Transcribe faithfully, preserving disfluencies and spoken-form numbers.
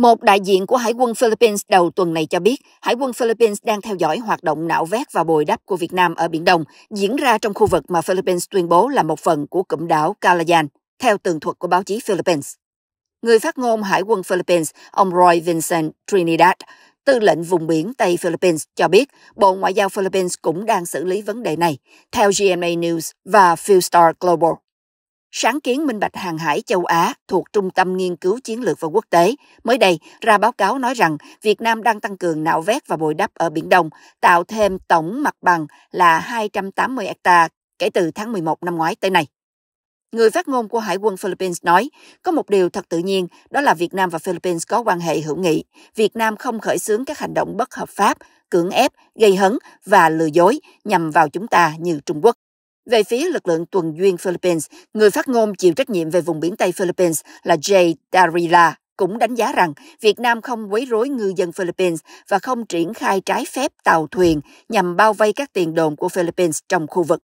Một đại diện của Hải quân Philippines đầu tuần này cho biết, Hải quân Philippines đang theo dõi hoạt động nạo vét và bồi đắp của Việt Nam ở Biển Đông, diễn ra trong khu vực mà Philippines tuyên bố là một phần của cụm đảo Kalayaan, theo tường thuật của báo chí Philippines. Người phát ngôn Hải quân Philippines, ông Roy Vincent Trinidad, Tư lệnh vùng biển Tây Philippines cho biết Bộ Ngoại giao Philippines cũng đang xử lý vấn đề này, theo giê em a News và Philstar Global. Sáng kiến Minh Bạch hàng hải châu Á thuộc Trung tâm Nghiên cứu Chiến lược và Quốc tế mới đây ra báo cáo nói rằng Việt Nam đang tăng cường nạo vét và bồi đắp ở Biển Đông, tạo thêm tổng mặt bằng là hai trăm tám mươi hectare kể từ tháng mười một năm ngoái tới nay. Người phát ngôn của Hải quân Philippines nói, có một điều thật tự nhiên, đó là Việt Nam và Philippines có quan hệ hữu nghị. Việt Nam không khởi xướng các hành động bất hợp pháp, cưỡng ép, gây hấn và lừa dối nhằm vào chúng ta như Trung Quốc. Về phía lực lượng tuần duyên Philippines, người phát ngôn chịu trách nhiệm về vùng biển Tây Philippines là Jay Tarriela cũng đánh giá rằng Việt Nam không quấy rối ngư dân Philippines và không triển khai trái phép tàu thuyền nhằm bao vây các tiền đồn của Philippines trong khu vực.